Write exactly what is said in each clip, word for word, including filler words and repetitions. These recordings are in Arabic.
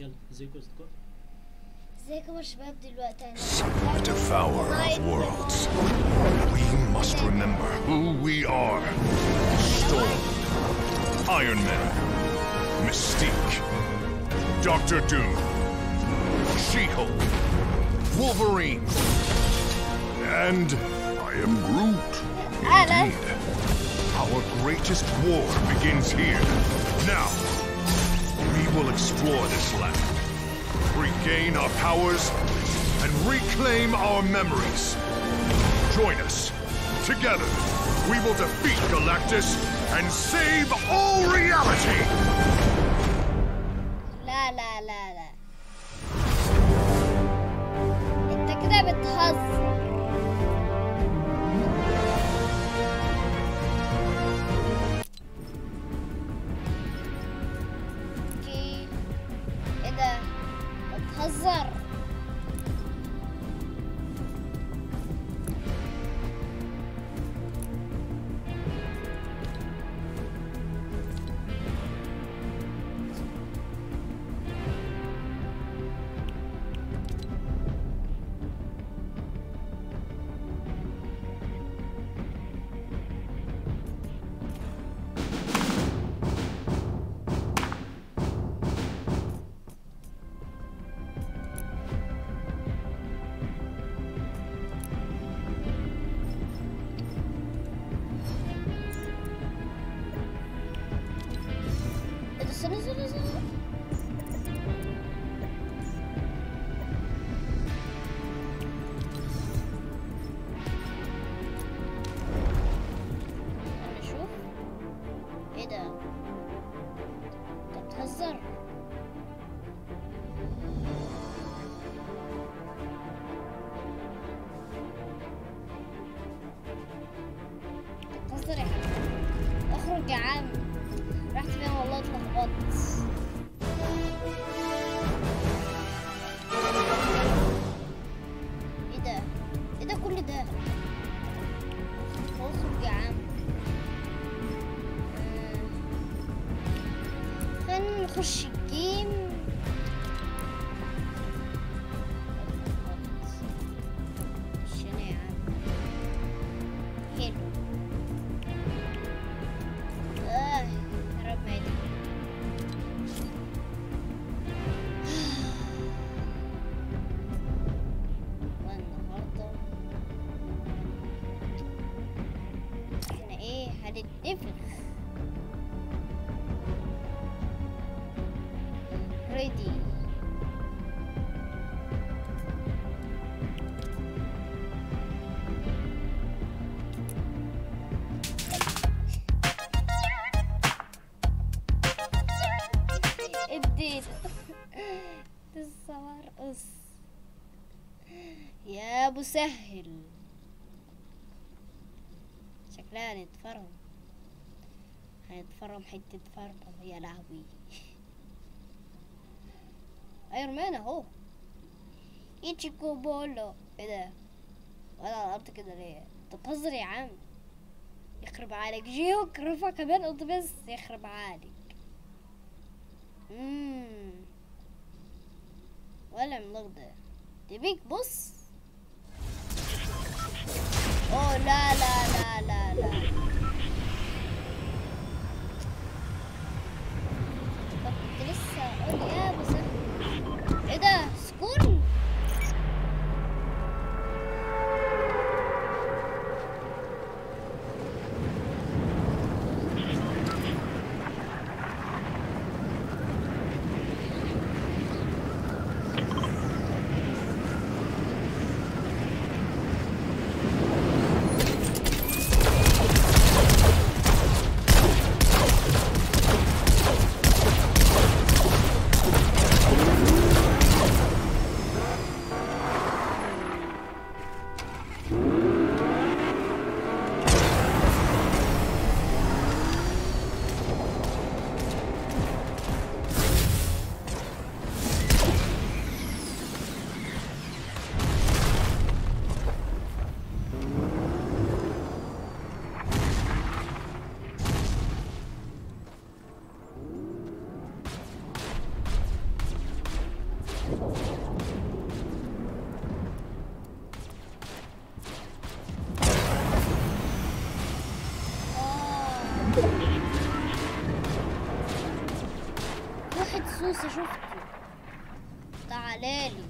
يلا ازيكم اصدقاء؟ ازيكم يا شباب دلوقتي انا Iron Man, Mystique, Doctor Doom, She-Hulk, Wolverine, and I am Groot. Indeed, our greatest war begins here. Now, we will explore this land, regain our powers, and reclaim our memories. Join us. Together, we will defeat Galactus and save all reality. لا لا لا لا. انت كده بتهزر. اوكي. ايه ده؟ بتهزر. اخرج يا عم، رحت فين والله اتلخبطت. ايه ده؟ ايه ده كل ده؟ اخرج يا عم. خلينا نخش الجيم. ابديت تصور قص يا ابو سهل، شكلها هنتفرم هنتفرم حتة فرمة يا لهوي. ايرون مان اهو، ايتشيكو بولو. ايه ده؟ ولا على الارض كده ليه؟ انت بتهزر يا عم، يخرب عليك. جيوك رفع كمان قط بس يخرب عليك. اممم ولا عملاق ده تبيك. بص اوه لا لا لا لا لا كنت لسه اقول يا بس. ايه ده؟ سكون بس شفته. تعالالي.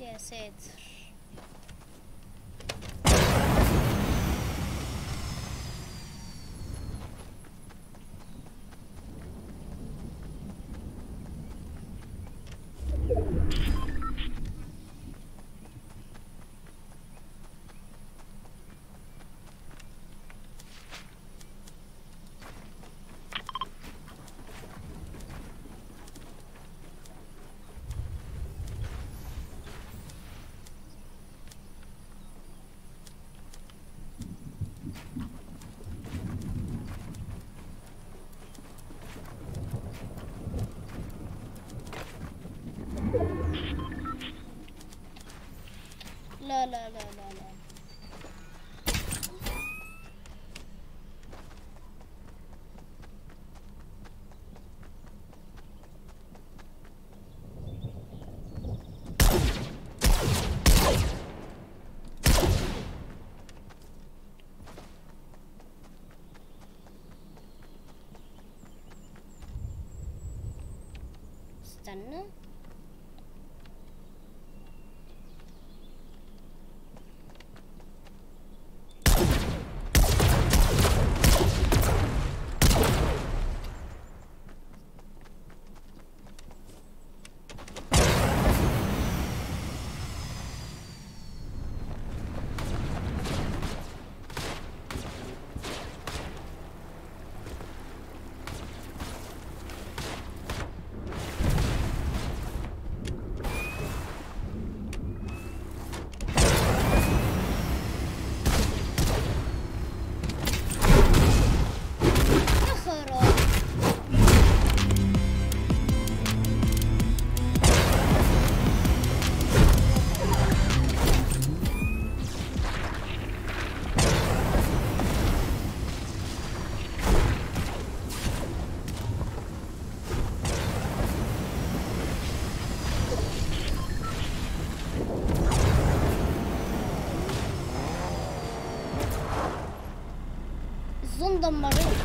يا ساتر. لا لا لا لا لا استنى دمرت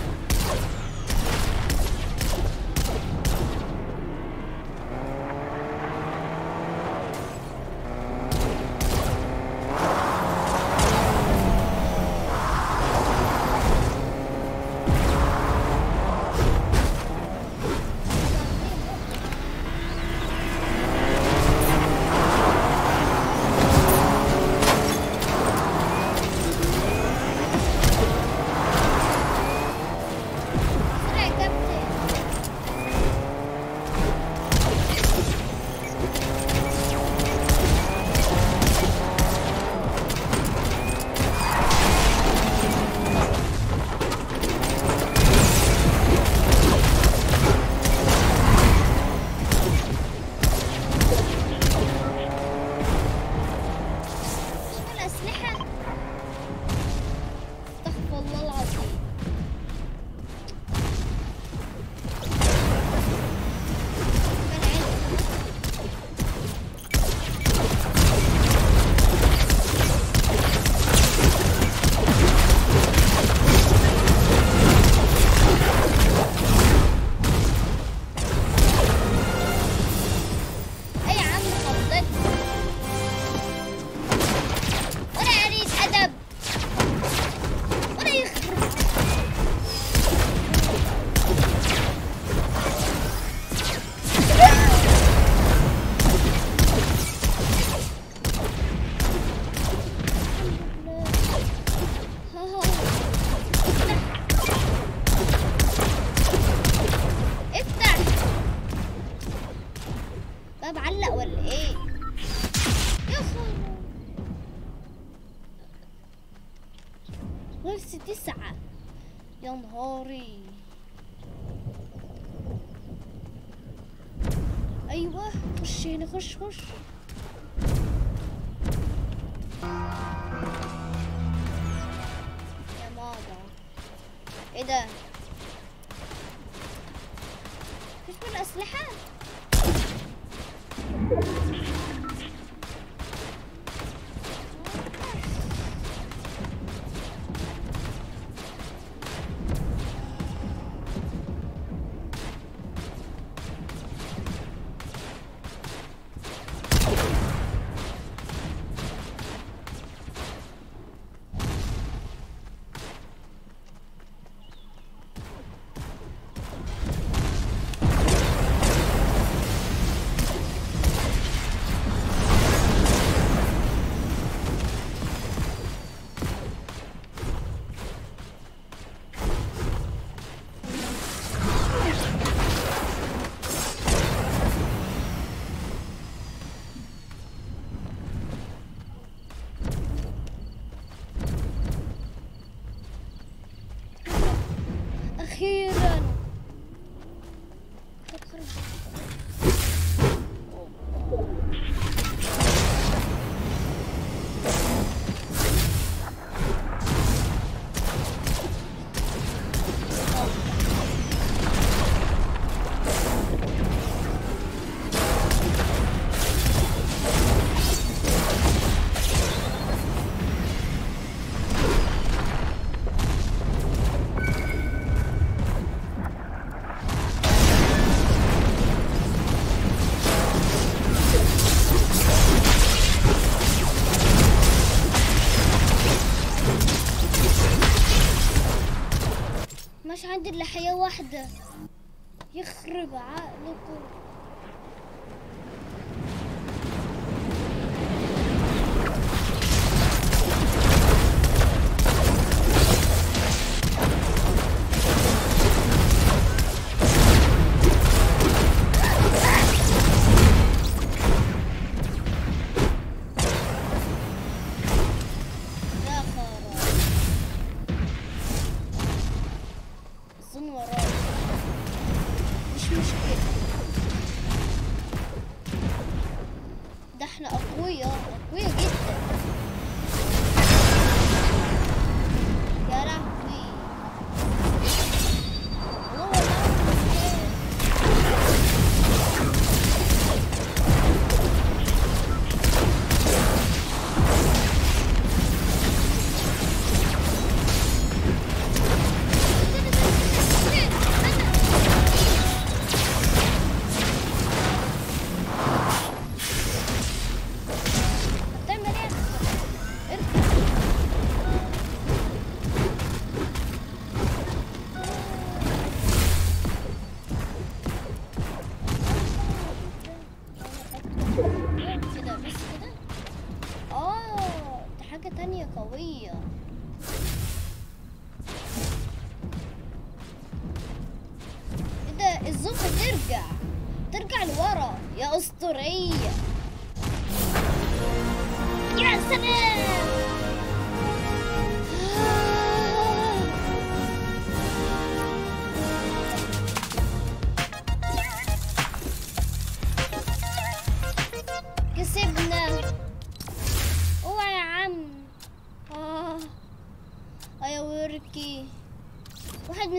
ورث تسعة. يا نهاري. ايوه خش هنا، خش خش. يا ماما ايه ده؟ مفيش منه اسلحة. مش عندي الا حياة واحدة، يخرب عقلكم.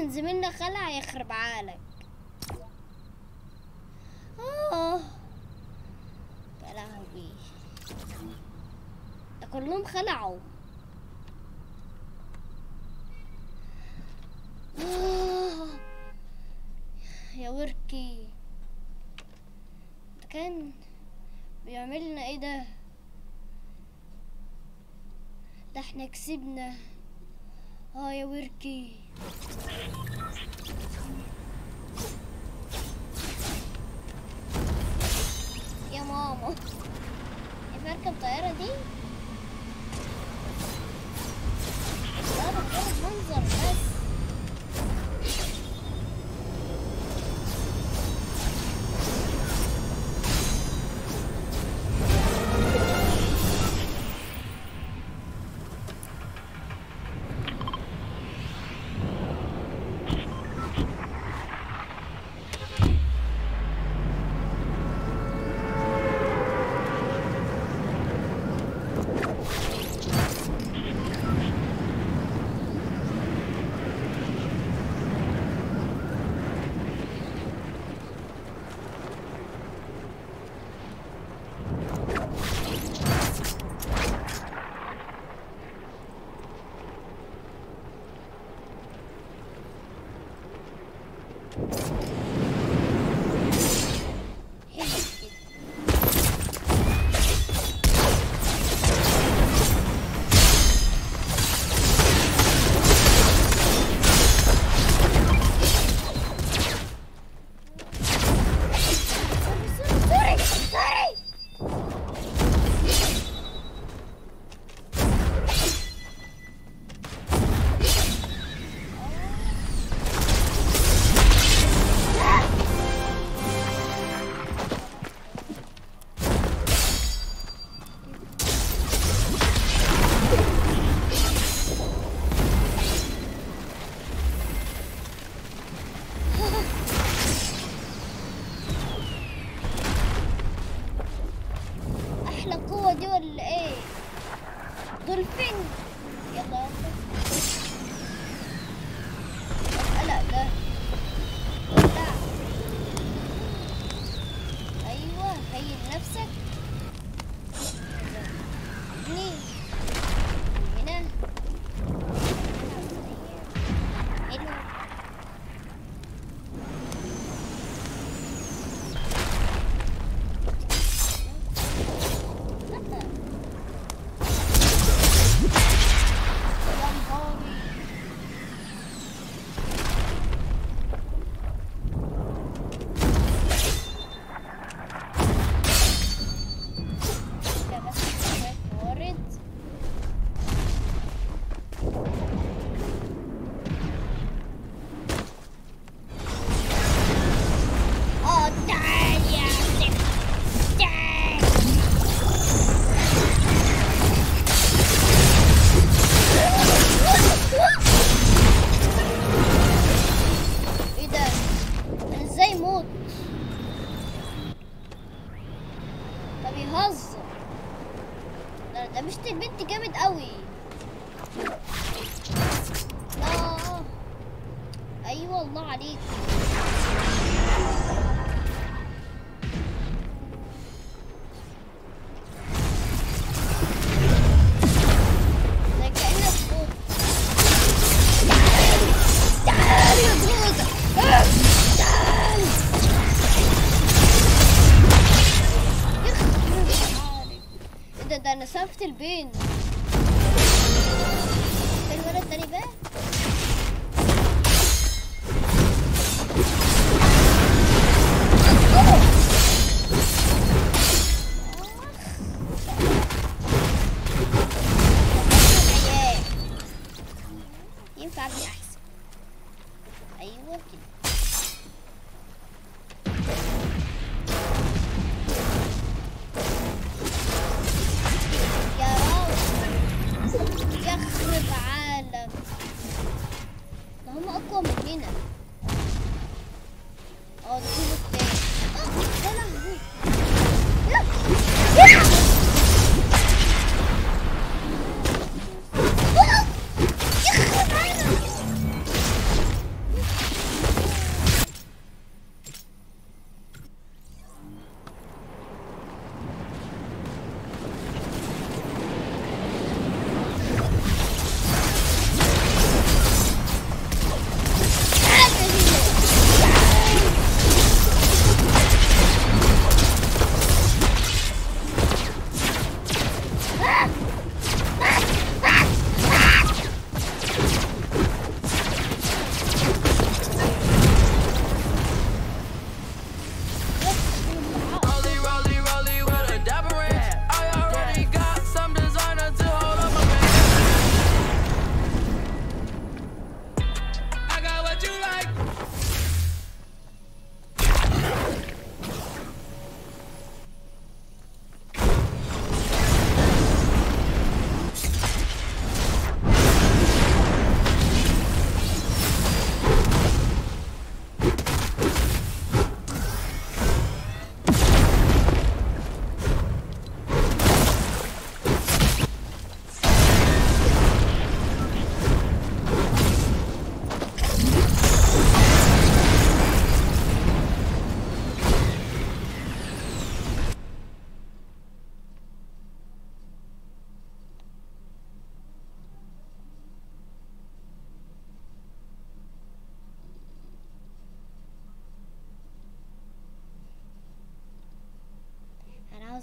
زميلنا خلع يخرب عقلك. اه يا لهوي ده كلهم خلعوا. آه. يا وركي ده كان بيعملنا ايه ده؟ ده احنا كسبنا. اه يا وركي يا ماما ايه مركب الطيارة دي؟ لا بتجرب منظر بس. شفت البين الولد التاني بقى ينفع بيه احسن. ايوه كده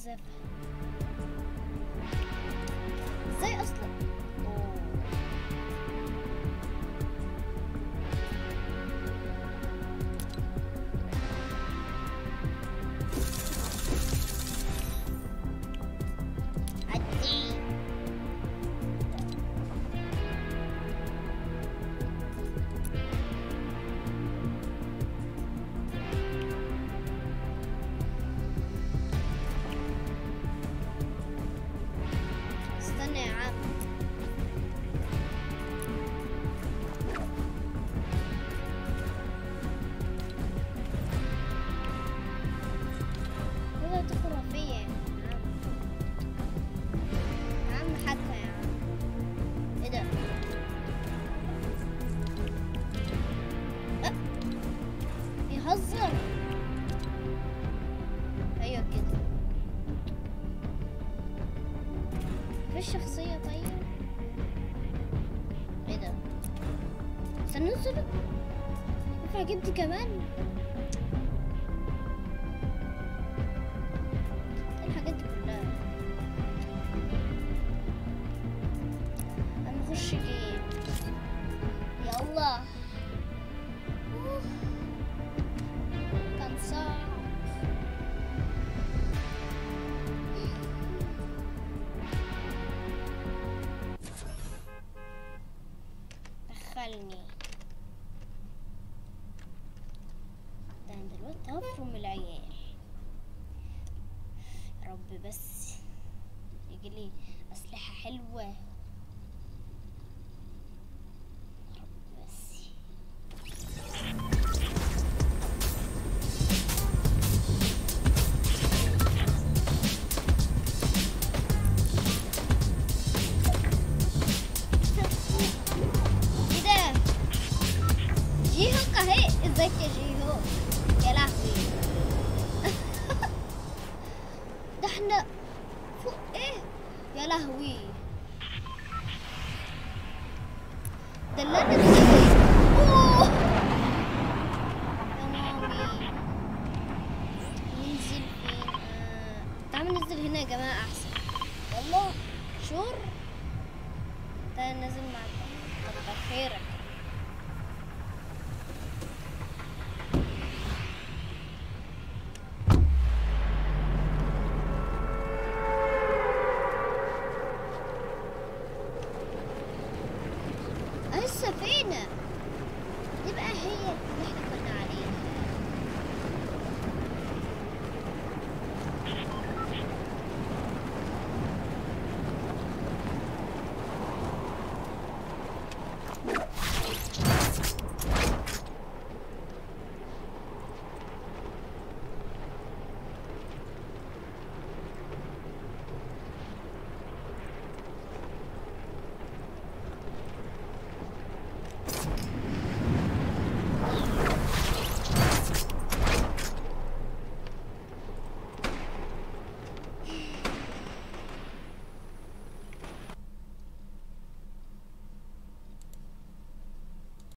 القذف. ازاي اصلا؟ أوه. شخصية طيب؟ ايه ده؟ سننزله؟ ينفع جبتي كمان؟ الحاجات دي كلها انا بخش جيم. يا الله كان صعب. دخلني ده عند الواد هفرم العيال يا رب، بس يجيلي أسلحة حلوة يا رب. بس يا لهوي ده اللي انا نسيته. اوه يا مامي ننزل فين؟ آه. تعالوا ننزل هنا يا جماعه احسن. والله شور تعال ننزل مع كتر خيرك. لسه فينا نبقى هي